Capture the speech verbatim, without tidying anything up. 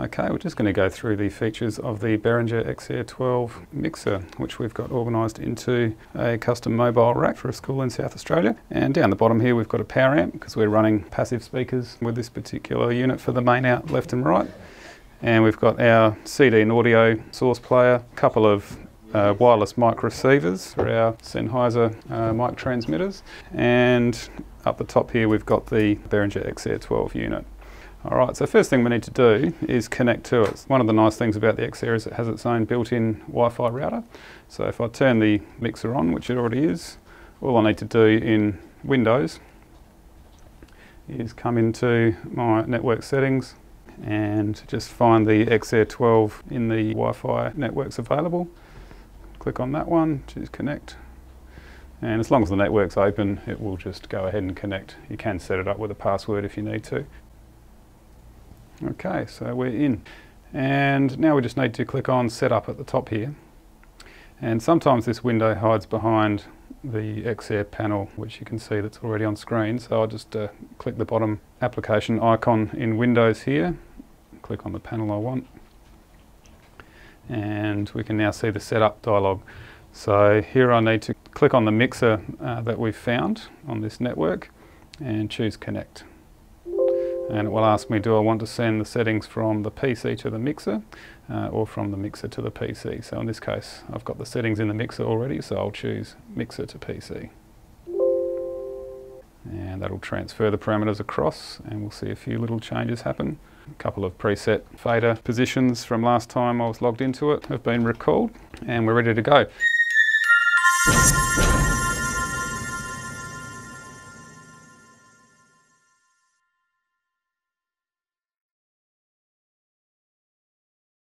Okay, we're just going to go through the features of the Behringer X Air twelve mixer, which we've got organised into a custom mobile rack for a school in South Australia. And down the bottom here we've got a power amp, because we're running passive speakers with this particular unit for the main out left and right. And we've got our C D and audio source player, a couple of Uh, wireless mic receivers for our Sennheiser uh, mic transmitters, and up the top here we've got the Behringer X Air twelve unit. Alright, so first thing we need to do is connect to it. One of the nice things about the XAir is it has its own built-in Wi-Fi router. So if I turn the mixer on, which it already is, all I need to do in Windows is come into my network settings and just find the X Air twelve in the Wi-Fi networks available. Click on that one, choose connect, and as long as the network's open it will just go ahead and connect. You can set it up with a password if you need to. Okay, so we're in, and now we just need to click on setup at the top here, and sometimes this window hides behind the XAir panel, which you can see that's already on screen, so I'll just uh, click the bottom application icon in Windows here, click on the panel I want, and we can now see the setup dialog. So here I need to click on the mixer uh, that we've found on this network and choose connect. And it will ask me, do I want to send the settings from the P C to the mixer uh, or from the mixer to the P C. So in this case I've got the settings in the mixer already, so I'll choose mixer to P C. And that'll transfer the parameters across, and we'll see a few little changes happen. A couple of preset fader positions from last time I was logged into it have been recalled, and we're ready to go.